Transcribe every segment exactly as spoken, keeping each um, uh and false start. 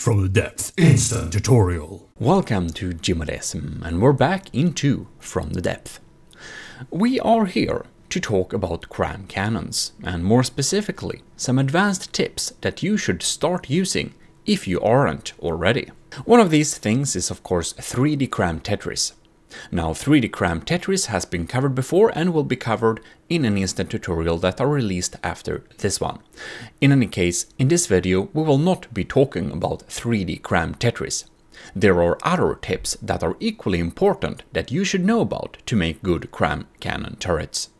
From the Depths Instant Tutorial. Welcome to GMODISM, and we're back into From the Depths. We are here to talk about cram cannons, and more specifically, some advanced tips that you should start using if you aren't already. One of these things is of course three D cram Tetris. Now, three D cram Tetris has been covered before and will be covered in an instant tutorial that are released after this one. In any case, in this video we will not be talking about three D cram Tetris. There are other tips that are equally important that you should know about to make good cram cannon turrets.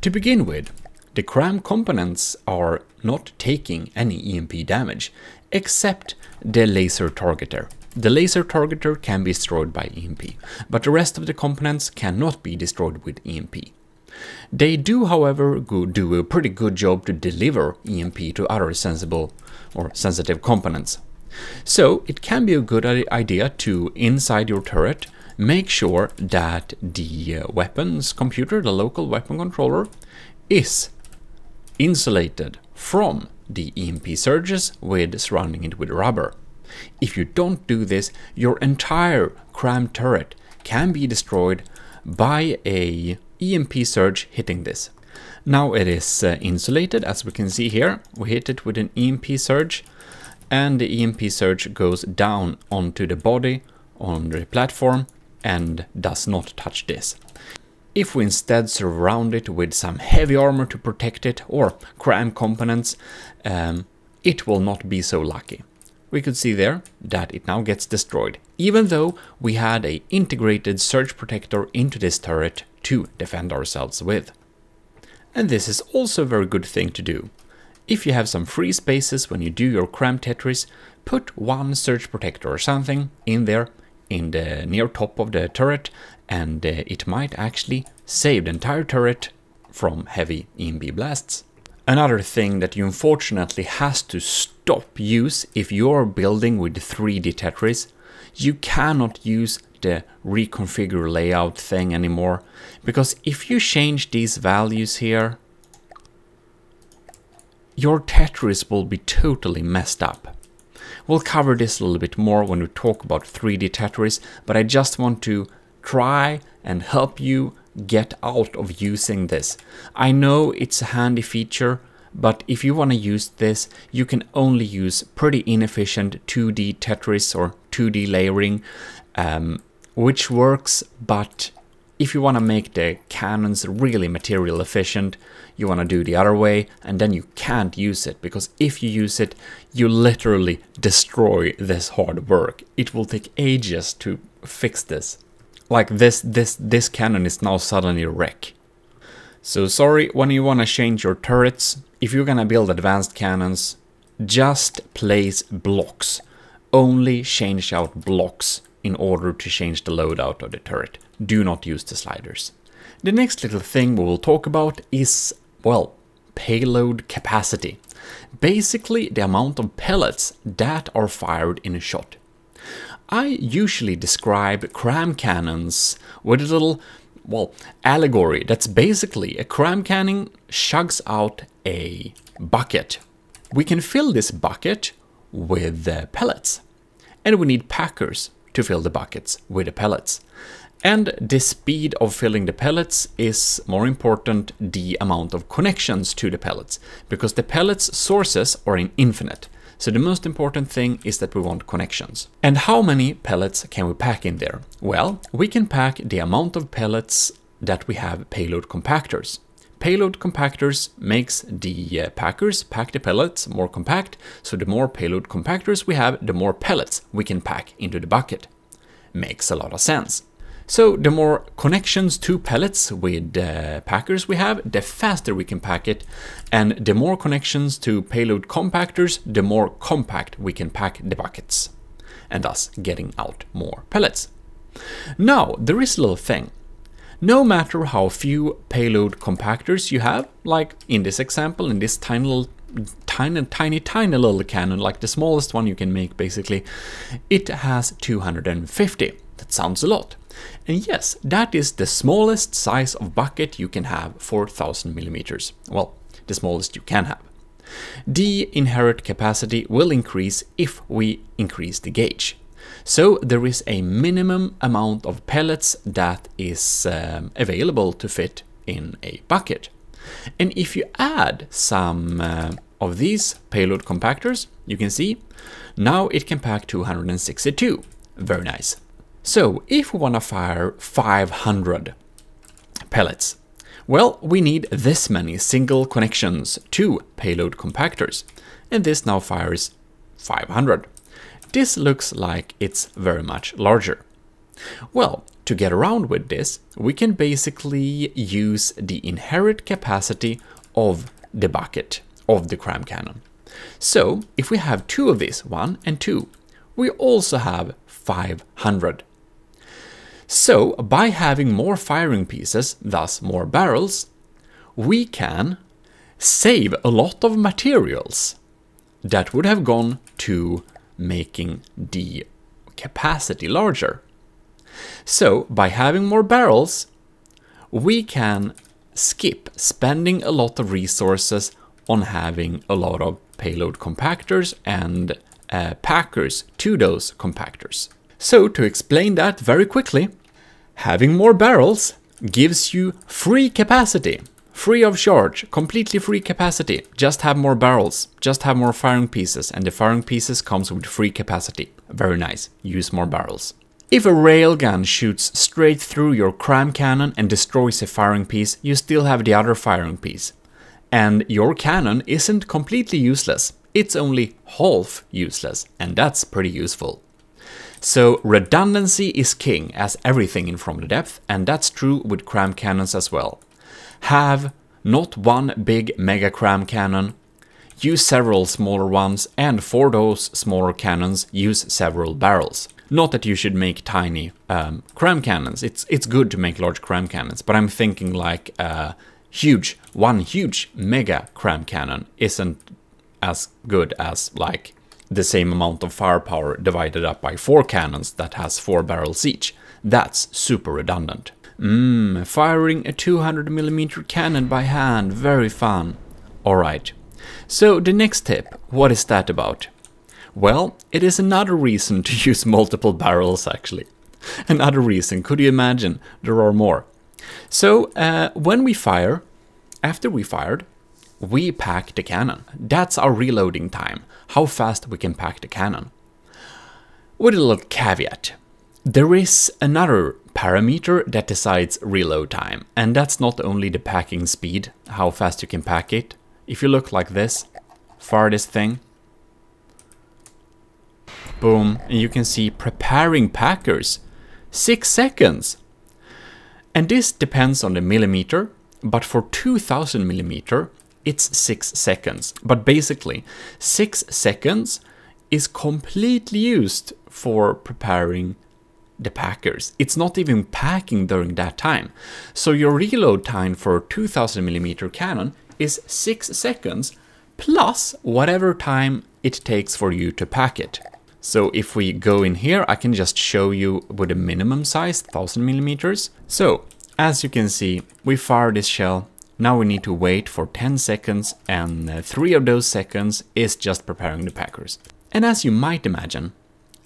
To begin with, the cram components are not taking any E M P damage, except the laser targeter. The laser targeter can be destroyed by E M P, but the rest of the components cannot be destroyed with E M P. They do, however, go do a pretty good job to deliver E M P to other sensible or sensitive components. So it can be a good idea to, inside your turret, make sure that the weapons computer, the local weapon controller, is insulated from the E M P surges with surrounding it with rubber. If you don't do this, your entire cram turret can be destroyed by a E M P surge hitting this. Now it is uh, insulated, as we can see here. We hit it with an E M P surge, and the E M P surge goes down onto the body on the platform and does not touch this. If we instead surround it with some heavy armor to protect it, or cram components, um, it will not be so lucky. We could see there that it now gets destroyed, even though we had an integrated surge protector into this turret to defend ourselves with. And this is also a very good thing to do. If you have some free spaces when you do your cram Tetris, put one surge protector or something in there in the near top of the turret, and uh, it might actually save the entire turret from heavy E M P blasts. Another thing that you unfortunately has to stop use if you're building with three D Tetris, you cannot use the reconfigure layout thing anymore, because if you change these values here, your Tetris will be totally messed up. We'll cover this a little bit more when we talk about three D Tetris, but I just want to try and help you get out of using this. I know it's a handy feature, but if you want to use this, you can only use pretty inefficient two D Tetris or two D layering, um, which works, but if you want to make the cannons really material efficient, you want to do the other way, and then you can't use it, because if you use it, you literally destroy this hard work. It will take ages to fix this. Like this, this, this cannon is now suddenly a wreck. So sorry, when you wanna change your turrets, if you're gonna build advanced cannons, just place blocks. Only change out blocks in order to change the loadout of the turret. Do not use the sliders. The next little thing we will talk about is, well, payload capacity. Basically, the amount of pellets that are fired in a shot. I usually describe cram cannons with a little, well, allegory. That's basically a cram cannon chugs out a bucket. We can fill this bucket with the pellets, and we need packers to fill the buckets with the pellets. And the speed of filling the pellets is more important than the amount of connections to the pellets, because the pellets' sources are in infinite. So the most important thing is that we want connections. And how many pellets can we pack in there? Well, we can pack the amount of pellets that we have payload compactors. Payload compactors makes the uh, packers pack the pellets more compact, so the more payload compactors we have, the more pellets we can pack into the bucket. Makes a lot of sense. So the more connections to pellets with uh, packers we have, the faster we can pack it, and the more connections to payload compactors, the more compact we can pack the buckets, and thus getting out more pellets. Now, there is a little thing. No matter how few payload compactors you have, like in this example, in this tiny little tiny, tiny, tiny little cannon, like the smallest one you can make basically, it has two hundred fifty. That sounds a lot. And yes, that is the smallest size of bucket you can have for one thousand millimeters. Well, the smallest you can have. The inherent capacity will increase if we increase the gauge. So there is a minimum amount of pellets that is um, available to fit in a bucket. And if you add some uh, of these payload compactors, you can see now it can pack two hundred sixty-two. Very nice. So if we want to fire five hundred pellets, well, we need this many single connections to payload compactors, and this now fires five hundred. This looks like it's very much larger. Well, to get around with this, we can basically use the inherent capacity of the bucket, of the cram cannon. So if we have two of these, one and two, we also have five hundred. So by having more firing pieces, thus more barrels, we can save a lot of materials that would have gone to making the capacity larger. So by having more barrels, we can skip spending a lot of resources on having a lot of payload compactors and uh, packers to those compactors. So to explain that very quickly, having more barrels gives you free capacity, free of charge, completely free capacity. Just have more barrels, just have more firing pieces, and the firing pieces comes with free capacity. Very nice, use more barrels. If a railgun shoots straight through your cram cannon and destroys a firing piece, you still have the other firing piece. And your cannon isn't completely useless, it's only half useless, and that's pretty useful. So redundancy is king, as everything in From the Depths, and that's true with cram cannons as well. Have not one big mega cram cannon, use several smaller ones, and for those smaller cannons use several barrels. Not that you should make tiny um, cram cannons, it's, it's good to make large cram cannons, but I'm thinking like uh, huge, one huge mega cram cannon isn't as good as like the same amount of firepower divided up by four cannons that has four barrels each. That's super redundant. Mmm, firing a two hundred millimeter cannon by hand, very fun. Alright, so the next tip, what is that about? Well, it is another reason to use multiple barrels actually. Another reason, could you imagine? There are more. So, uh, when we fire, after we fired, we pack the cannon. That's our reloading time, how fast we can pack the cannon. With a little caveat, there is another parameter that decides reload time, and that's not only the packing speed, how fast you can pack it. If you look like this, fire this thing, boom, and you can see preparing packers, six seconds. And this depends on the millimeter, but for two thousand millimeter, it's six seconds. But basically, six seconds is completely used for preparing the packers. It's not even packing during that time. So your reload time for two thousand millimeter cannon is six seconds plus whatever time it takes for you to pack it. So if we go in here, I can just show you with a minimum size, one thousand millimeters. So as you can see, we fire this shell. Now we need to wait for ten seconds, and three of those seconds is just preparing the packers. And as you might imagine,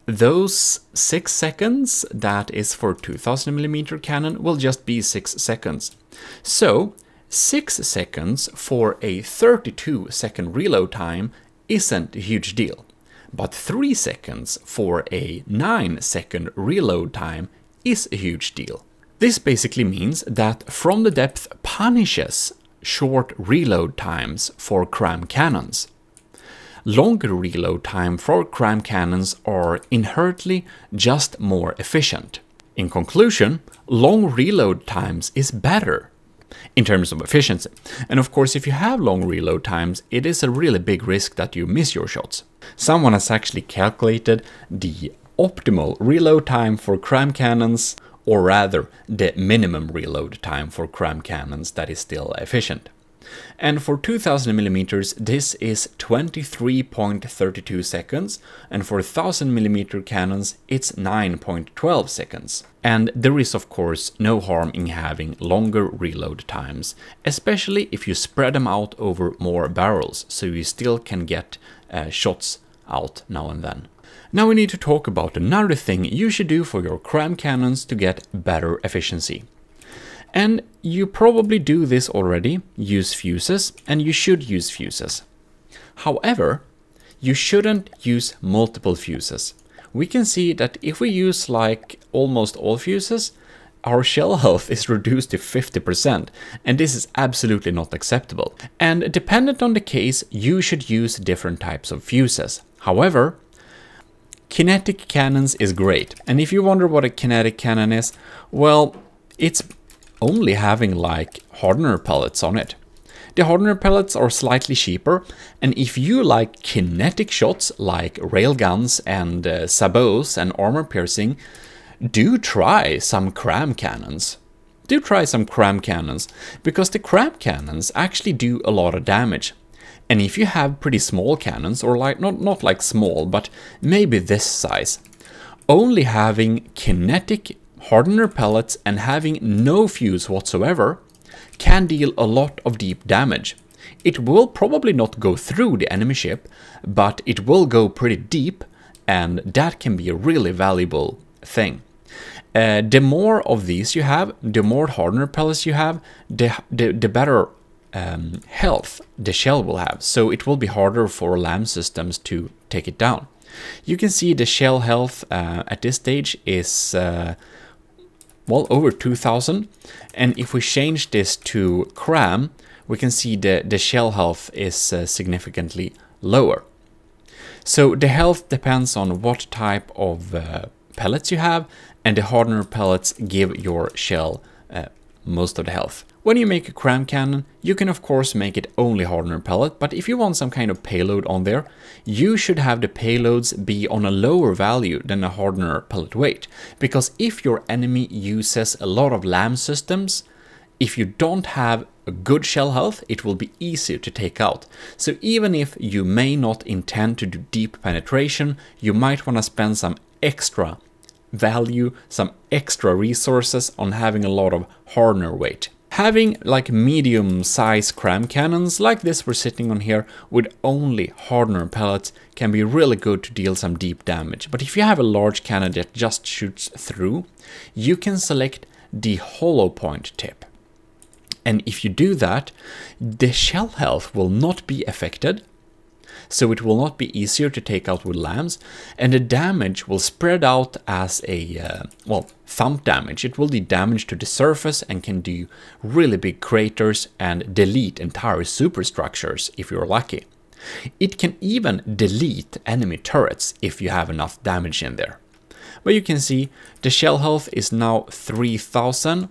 those six seconds that is for two thousand millimeter cannon will just be six seconds. So six seconds for a thirty-two second reload time isn't a huge deal, but three seconds for a nine second reload time is a huge deal. This basically means that From the Depths punishes short reload times for cram cannons. Longer reload time for cram cannons are inherently just more efficient. In conclusion, long reload times is better in terms of efficiency. And of course, if you have long reload times, it is a really big risk that you miss your shots. Someone has actually calculated the optimal reload time for cram cannons, or rather the minimum reload time for cram cannons that is still efficient. And for two thousand millimeters, this is twenty-three point three two seconds, and for one thousand millimeter cannons, it's nine point one two seconds. And there is of course no harm in having longer reload times, especially if you spread them out over more barrels, so you still can get uh, shots out now and then. Now we need to talk about another thing you should do for your cram cannons to get better efficiency. And you probably do this already, use fuses, and you should use fuses. However, you shouldn't use multiple fuses. We can see that if we use like almost all fuses, our shell health is reduced to fifty percent, and this is absolutely not acceptable. And dependent on the case, you should use different types of fuses. However, kinetic cannons is great. And if you wonder what a kinetic cannon is, well, it's only having like hardener pellets on it. The hardener pellets are slightly cheaper, and if you like kinetic shots like railguns and uh, sabots and armor-piercing, do try some cram cannons. Do try some cram cannons, because the cram cannons actually do a lot of damage. And if you have pretty small cannons, or like not, not like small, but maybe this size, only having kinetic hardener pellets and having no fuse whatsoever can deal a lot of deep damage. It will probably not go through the enemy ship, but it will go pretty deep, and that can be a really valuable thing. Uh, the more of these you have, the more hardener pellets you have, the, the, the better um, health the shell will have, so it will be harder for LAM systems to take it down. You can see the shell health uh, at this stage is uh, well over two thousand, and if we change this to cram, we can see the, the shell health is uh, significantly lower. So the health depends on what type of uh, pellets you have, and the hardener pellets give your shell uh, most of the health. When you make a cram cannon, you can of course make it only hardener pellet, but if you want some kind of payload on there, you should have the payloads be on a lower value than a hardener pellet weight, because if your enemy uses a lot of LAM systems, if you don't have a good shell health, it will be easier to take out. So even if you may not intend to do deep penetration, you might want to spend some extra value, some extra resources on having a lot of hardener weight. Having like medium size cram cannons like this we're sitting on here with only hardener pellets can be really good to deal some deep damage. But if you have a large cannon that just shoots through, you can select the hollow point tip. And if you do that, the shell health will not be affected, so it will not be easier to take out with LAMs, and the damage will spread out as a, uh, well, thump damage. It will do damage to the surface and can do really big craters and delete entire superstructures if you're lucky. It can even delete enemy turrets if you have enough damage in there. But you can see the shell health is now three thousand,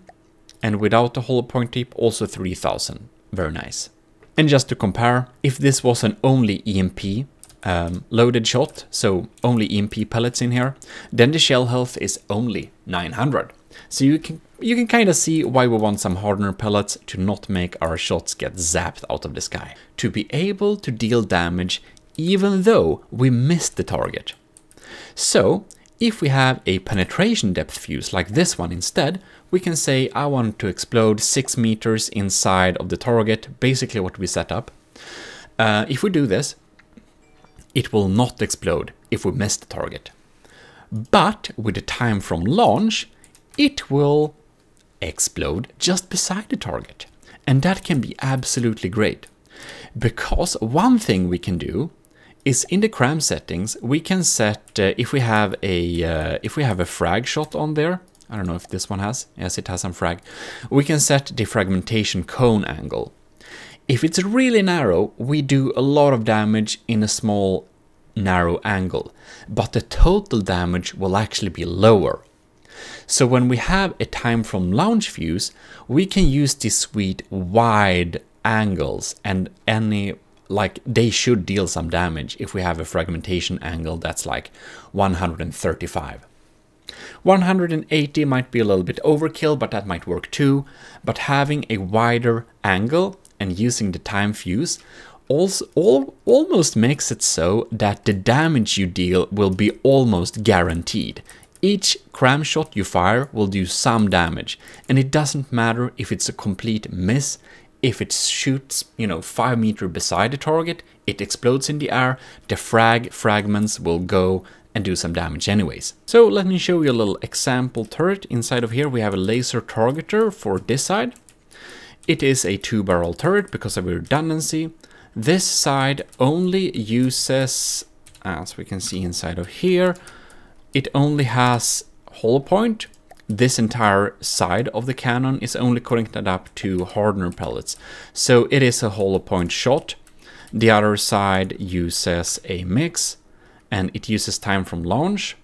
and without the hollow point tip also three thousand. Very nice. And just to compare, if this was an only E M P um, loaded shot, so only E M P pellets in here, then the shell health is only nine hundred. So you can you can kind of see why we want some hardener pellets to not make our shots get zapped out of the sky. To be able to deal damage even though we missed the target. So if we have a penetration depth fuse like this one instead, we can say I want to explode six meters inside of the target, basically what we set up. Uh, if we do this, it will not explode if we miss the target. But with the time from launch, it will explode just beside the target. And that can be absolutely great. Because one thing we can do is in the cram settings, we can set uh, if we have a uh, if we have a frag shot on there, I don't know if this one has, yes it has some frag, we can set the fragmentation cone angle. If it's really narrow, we do a lot of damage in a small narrow angle, but the total damage will actually be lower. So when we have a time from launch fuse, we can use this sweet wide angles, and any like they should deal some damage if we have a fragmentation angle that's like one hundred thirty-five. one hundred eighty might be a little bit overkill, but that might work too. But having a wider angle and using the time fuse also all, almost makes it so that the damage you deal will be almost guaranteed. Each cram shot you fire will do some damage, and it doesn't matter if it's a complete miss, if it shoots, you know, five meter beside the target, it explodes in the air, the frag fragments will go and do some damage anyways. So let me show you a little example turret. Inside of here we have a laser targeter for this side. It is a two barrel turret because of redundancy. This side only uses, as we can see inside of here, it only has hollow point. This entire side of the cannon is only connected up to hardener pellets. So it is a hollow point shot. The other side uses a mix, and it uses time from launch.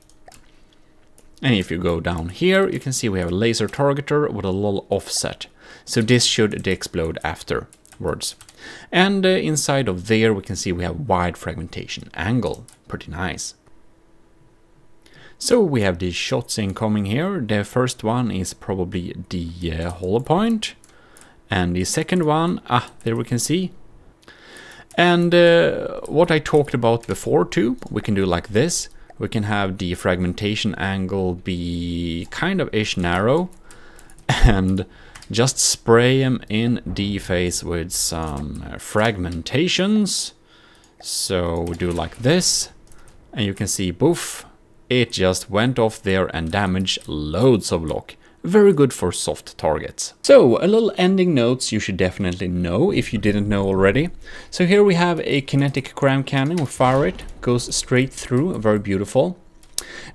And if you go down here, you can see we have a laser targeter with a little offset. So this should explode afterwards. And uh, inside of there, we can see we have wide fragmentation angle. Pretty nice. So we have these shots incoming here. The first one is probably the uh, hollow point, and the second one, ah, there we can see. And uh, what I talked about before too, we can do like this. We can have the fragmentation angle be kind of ish narrow, and just spray them in the face with some fragmentations. So we do like this, and you can see, boof. It just went off there and damaged loads of lock. Very good for soft targets. So a little ending notes you should definitely know if you didn't know already. So here we have a kinetic cram cannon. We fire it, goes straight through, very beautiful.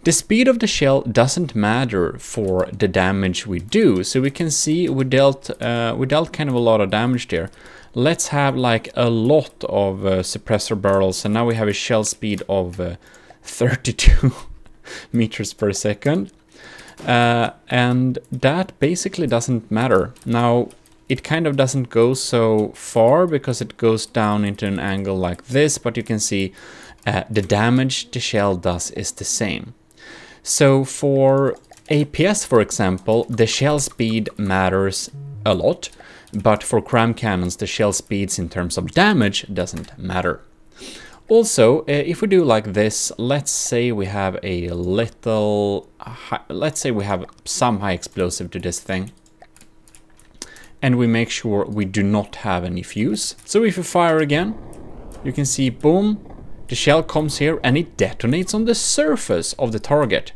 The speed of the shell doesn't matter for the damage we do. So we can see we dealt, uh, we dealt kind of a lot of damage there. Let's have like a lot of uh, suppressor barrels, and now we have a shell speed of uh, thirty-two. meters per second, uh, and that basically doesn't matter. Now it kind of doesn't go so far because it goes down into an angle like this, but you can see uh, the damage the shell does is the same. So for A P S, for example, the shell speed matters a lot, but for cram cannons the shell speeds in terms of damage doesn't matter. Also, uh, if we do like this, let's say we have a little, high, let's say we have some high explosive to this thing, and we make sure we do not have any fuse. So if you fire again, you can see, boom, the shell comes here and it detonates on the surface of the target.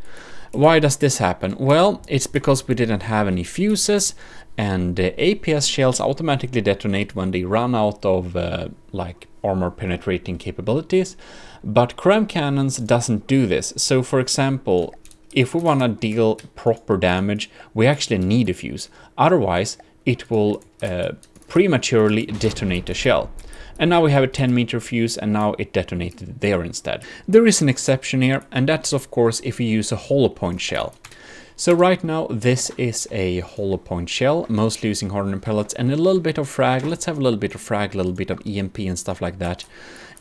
Why does this happen? Well, it's because we didn't have any fuses, and the A P S shells automatically detonate when they run out of uh, like armor penetrating capabilities, but cram cannons doesn't do this. So for example, if we want to deal proper damage, we actually need a fuse, otherwise it will uh, prematurely detonate the shell. And now we have a ten meter fuse, and now it detonated there instead. There is an exception here, and that's of course if you use a hollow point shell. So right now this is a hollow point shell, mostly using hardener pellets and a little bit of frag. Let's have a little bit of frag, a little bit of E M P and stuff like that.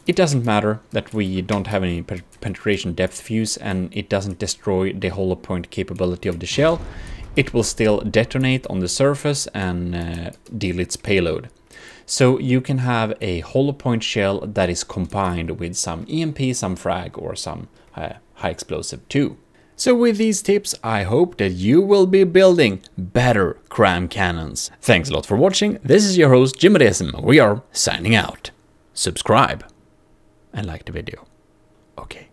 It doesn't matter that we don't have any penetration depth fuse, and it doesn't destroy the hollow point capability of the shell. It will still detonate on the surface and uh, deal its payload. So you can have a hollow point shell that is combined with some E M P, some frag, or some uh, high explosive too. So with these tips, I hope that you will be building better cram cannons. Thanks a lot for watching. This is your host, GMODISM. We are signing out. Subscribe and like the video. Okay.